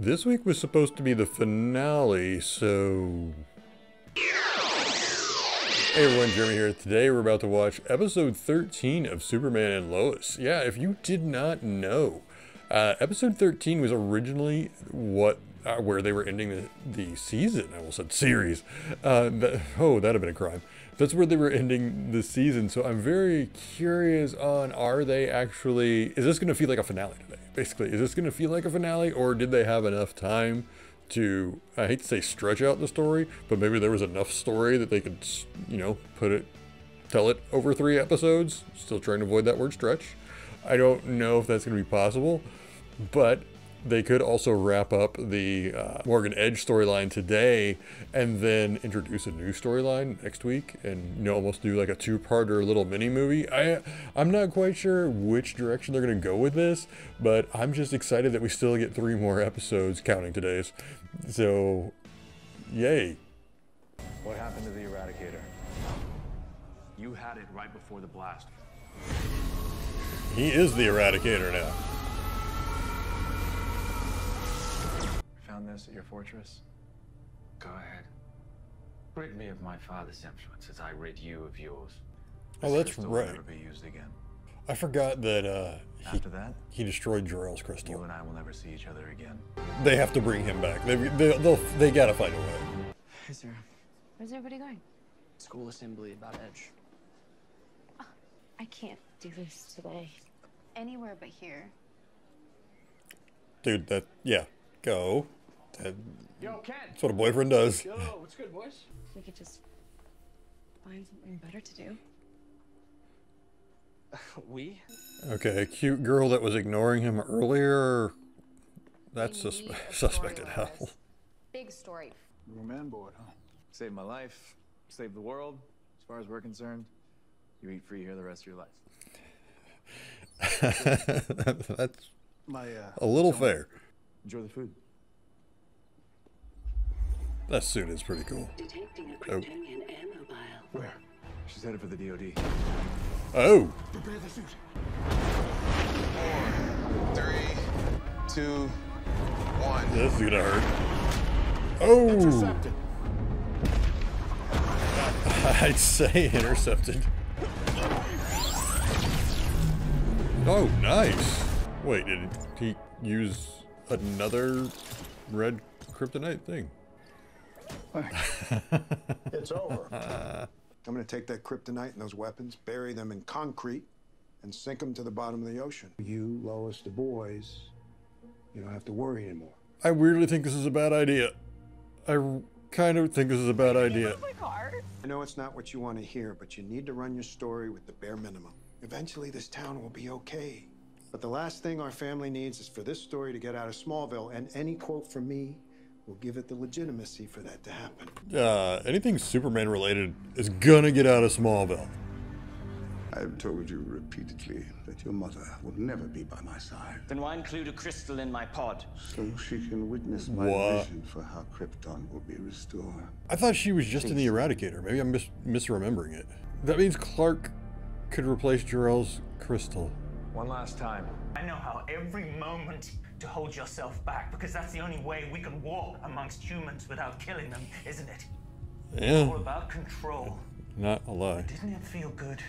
This week was supposed to be the finale, so... Hey everyone, Jeremy here. Today we're about to watch episode 13 of Superman and Lois. Yeah, if you did not know, episode 13 was originally where they were ending the season. I almost said series. That'd have been a crime. That's where they were ending the season, so I'm very curious on, is this going to feel like a finale today? Basically, is this going to feel like a finale, or did they have enough time to, I hate to say stretch out the story, but maybe there was enough story that they could, you know, tell it over 3 episodes? Still trying to avoid that word stretch. I don't know if that's going to be possible, but they could also wrap up the Morgan Edge storyline today and then introduce a new storyline next week and, you know, almost do like a 2-parter little mini movie. I'm not quite sure which direction they're going to go with this, but I'm just excited that we still get 3 more episodes counting today's. So, yay. What happened to the Eradicator? You had it right before the blast. He is the Eradicator now. This at your fortress? Go ahead. Rid me of my father's influence as I rid you of yours. Oh, that's right. Never be used again. I forgot that he destroyed Jor-El's crystal. You and I will never see each other again. They have to bring him back. They gotta find a way. Hey, Sarah. Where's everybody going? School assembly about Edge. Oh, I can't do this today. Anywhere but here. Dude, that, yeah, go. Yo, Ken. That's what a boyfriend does. Yo, what's good, boys? We could just find something better to do. We? Okay, a cute girl that was ignoring him earlier. That's suspected hell. Big story. You were man bored, huh? Saved my life. Saved the world. As far as we're concerned, you eat free here the rest of your life. That's my, a little fair. Enjoy the food. That suit is pretty cool. Detecting a Kryptonian ammo vial. Where? She's headed for the DoD. Oh! Prepare the suit. 4, 3, 2, 1. This is gonna hurt. Oh! Intercepted. I'd say intercepted. Oh, nice! Wait, did he use another red kryptonite thing? It's over. I'm going to take that kryptonite and those weapons, bury them in concrete, and sink them to the bottom of the ocean. You, Lois, the boys, you don't have to worry anymore. I weirdly think this is a bad idea. I kind of think this is a bad idea. I know it's not what you want to hear, but you need to run your story with the bare minimum. Eventually, this town will be okay. But the last thing our family needs is for this story to get out of Smallville, and any quote from me will give it the legitimacy for that to happen. Anything Superman related is gonna get out of Smallville. I've told you repeatedly that your mother would never be by my side. Then why include a crystal in my pod? So she can witness my vision for how Krypton will be restored. I thought she was just in the Eradicator. Maybe I'm misremembering it. That means Clark could replace Jor-El's crystal. One last time. I know how every moment to hold yourself back, because that's the only way we can walk amongst humans without killing them, isn't it? Yeah. It's all about control. Not a lie. Didn't it feel good?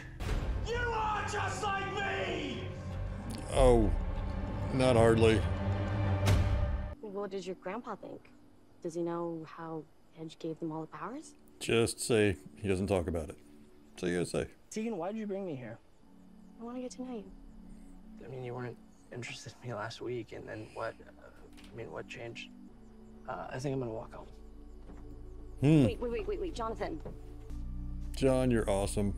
You are just like me! Oh, not hardly. What does your grandpa think? Does he know how Edge gave them all the powers? Just say he doesn't talk about it. So you gotta say. Tegan, why did you bring me here? I want to get to know you. I mean, you weren't interested in me last week, and then what? I mean, what changed? I think I'm gonna walk home. Wait, Jonathan. John, you're awesome.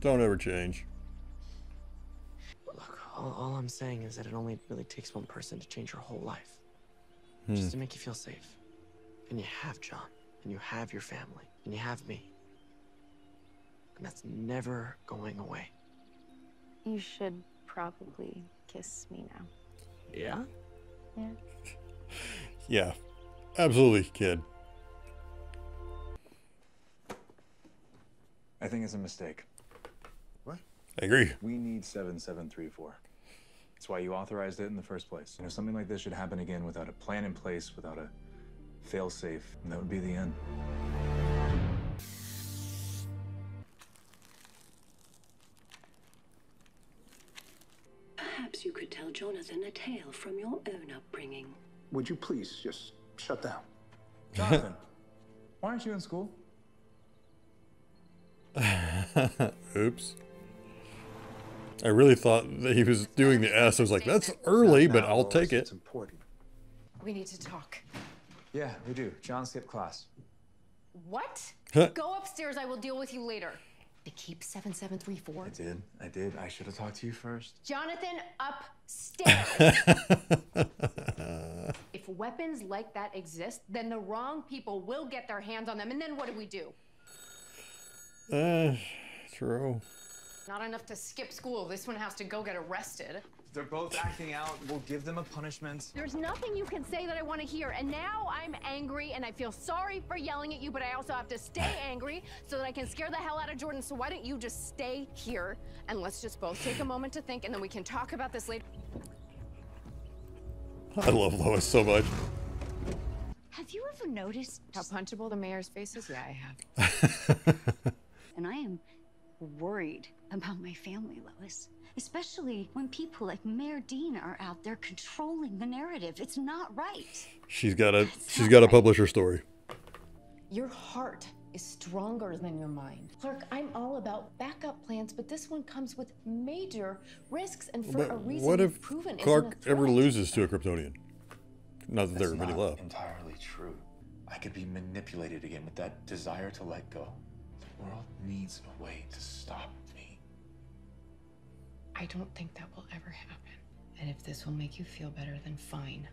Don't ever change. Look, all I'm saying is that it only really takes one person to change your whole life, just to make you feel safe. And you have John, and you have your family, and you have me, and that's never going away. You should probably kiss me now. Yeah? Yeah. Yeah. Absolutely, kid. I think it's a mistake. What? I agree. We need 7734. That's why you authorized it in the first place. You know, something like this should happen again without a plan in place, without a failsafe, and that would be the end. Perhaps you could tell Jonathan a tale from your own upbringing. Would you please just shut down? Jonathan, why aren't you in school? Oops. I really thought that he was doing the S. I was like, that's early, but I'll take it. It's important. We need to talk. Yeah, we do. John skipped class. What? Go upstairs. I will deal with you later. To keep 7734. I did. I should have talked to you first. Jonathan, upstairs. If weapons like that exist, then the wrong people will get their hands on them. And then what do we do? True. Not enough to skip school. This one has to go get arrested. They're both acting out. We'll give them a punishment. There's nothing you can say that I want to hear. And now I'm angry and I feel sorry for yelling at you, but I also have to stay angry so that I can scare the hell out of Jordan. So why don't you just stay here and let's just both take a moment to think and then we can talk about this later. I love Lois so much. Have you ever noticed how punchable the mayor's face is? Yeah, I have. And I am worried about my family, Lois. Especially when people like Mayor Dean are out there controlling the narrative. It's not right. She's got to publish her story. Your heart is stronger than your mind. Clerk, I'm all about backup plans, but this one comes with major risks and for a reason. What if Clark ever loses to a Kryptonian? Not that there are many left. Entirely true. I could be manipulated again with that desire to let go. The world needs a way to stop me. I don't think that will ever happen. And if this will make you feel better, then fine.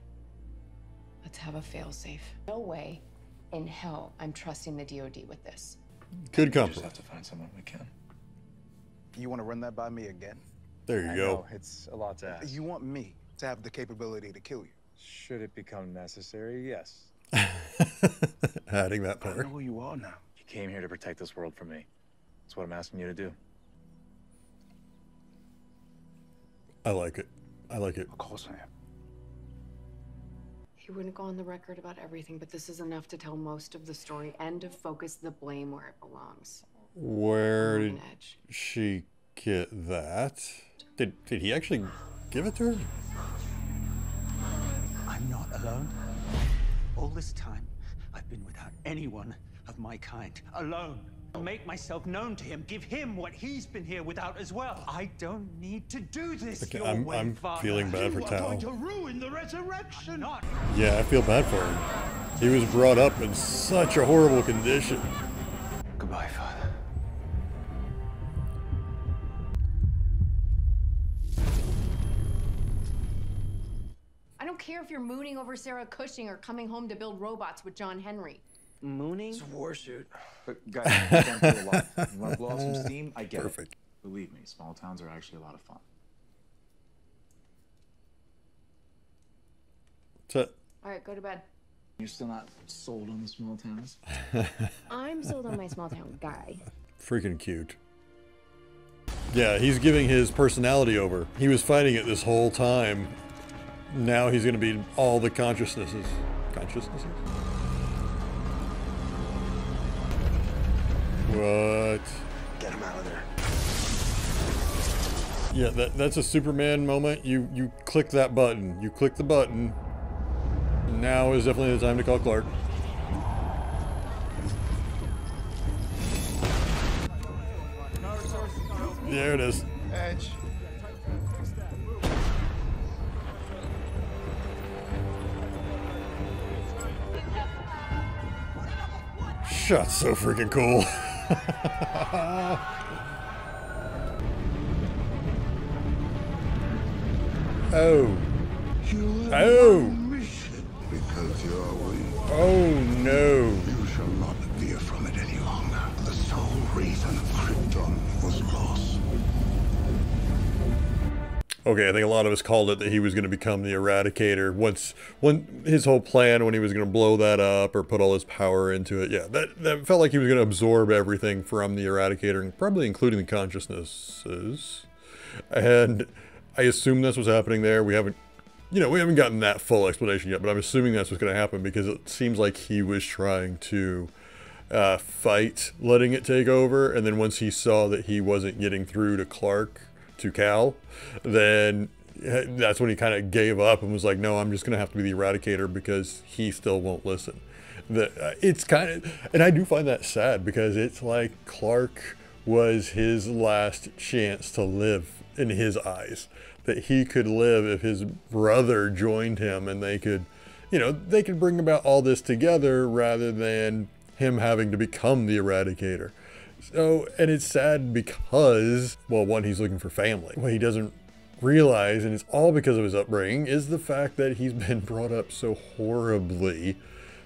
Let's have a failsafe. No way in hell I'm trusting the DoD with this. Good company. We just have to find someone we can. You want to run that by me again? There you go. I know, it's a lot to ask. You want me to have the capability to kill you? Should it become necessary, yes. Adding that part. I know who you are now. Came here to protect this world from me. That's what I'm asking you to do. I like it. I like it. Of course I am. He wouldn't go on the record about everything, but this is enough to tell most of the story and to focus the blame where it belongs. Where did she get that? Did he actually give it to her? I'm not alone. All this time, I've been without anyone of my kind, alone. I'll make myself known to him, give him what he's been here without as well. I don't need to do this. Okay, I'm feeling bad for Tal. Going to ruin the resurrection. Yeah, I feel bad for him. He was brought up in such a horrible condition. Goodbye, Father. I don't care if you're mooning over Sarah Cushing or coming home to build robots with John Henry. Mooning? It's a war shoot. But guys, I can't do a lot. You want to blow off some steam? I get Perfect. It. Believe me, small towns are actually a lot of fun. All right, go to bed. You're still not sold on the small towns? I'm sold on my small town guy. Freaking cute. Yeah, he's giving his personality over. He was fighting it this whole time. Now he's going to be all the consciousnesses. Consciousnesses? What? Get him out of there. Yeah, that's a Superman moment. You click that button. You click the button. Now is definitely the time to call Clark. There it is. Edge. Shot's so freaking cool. Oh. Oh. Because you are weak. Oh no. You shall not veer from it any longer. The sole reason Krypton was lost. Okay, I think a lot of us called it that he was going to become the Eradicator when his whole plan when he was going to blow that up or put all his power into it. Yeah, that felt like he was going to absorb everything from the Eradicator, and probably including the consciousnesses. And I assume that's what's happening there. We haven't, you know, we haven't gotten that full explanation yet, but I'm assuming that's what's going to happen because it seems like he was trying to fight letting it take over, and then once he saw that he wasn't getting through to Clark, to Cal, then that's when he kind of gave up and was like, no, I'm just going to have to be the Eradicator because he still won't listen. It's kind of, and I do find that sad because it's like Clark was his last chance to live in his eyes, that he could live if his brother joined him and they could, you know, they could bring about all this together rather than him having to become the Eradicator. So, and it's sad because, well, one, he's looking for family. What he doesn't realize, and it's all because of his upbringing, is the fact that he's been brought up so horribly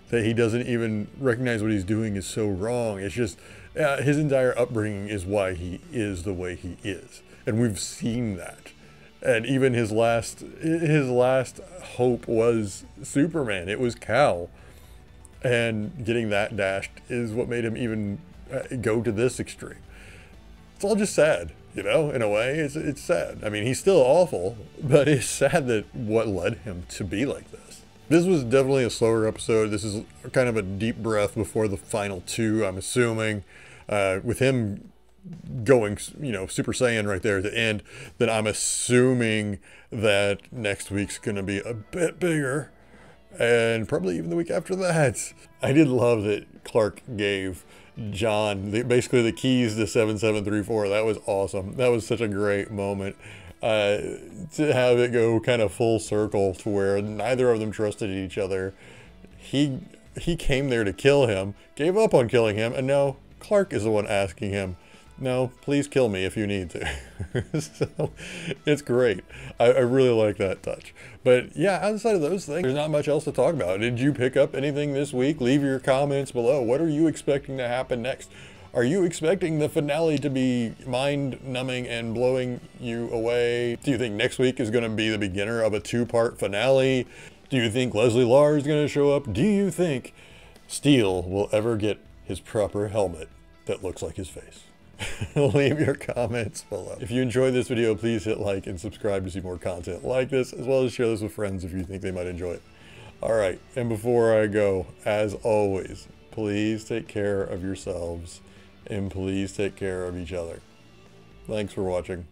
that he doesn't even recognize what he's doing is so wrong. It's just his entire upbringing is why he is the way he is, and we've seen that. And even his last hope was Superman. It was Cal, and getting that dashed is what made him even go to this extreme. It's all just sad, you know. In a way, it's sad. I mean, he's still awful, but it's sad that what led him to be like this. This was definitely a slower episode. This is kind of a deep breath before the final two, I'm assuming, with him going, you know, Super Saiyan right there at the end. Then I'm assuming that next week's going to be a bit bigger, and probably even the week after that. I did love that Clark gave John basically the keys to 7734. That was awesome. That was such a great moment. To have it go kind of full circle to where neither of them trusted each other. He came there to kill him, gave up on killing him, and now Clark is the one asking him, no, please kill me if you need to. So it's great. I really like that touch. But yeah, outside of those things, there's not much else to talk about. Did you pick up anything this week? Leave your comments below. What are you expecting to happen next? Are you expecting the finale to be mind-numbing and blowing you away? Do you think next week is going to be the beginner of a two-part finale? Do you think Leslie Lar is going to show up? Do you think Steel will ever get his proper helmet that looks like his face? Leave your comments below. If you enjoyed this video, please hit like and subscribe to see more content like this, as well as share this with friends if you think they might enjoy it. All right, and before I go, as always, please take care of yourselves. And please take care of each other. Thanks for watching.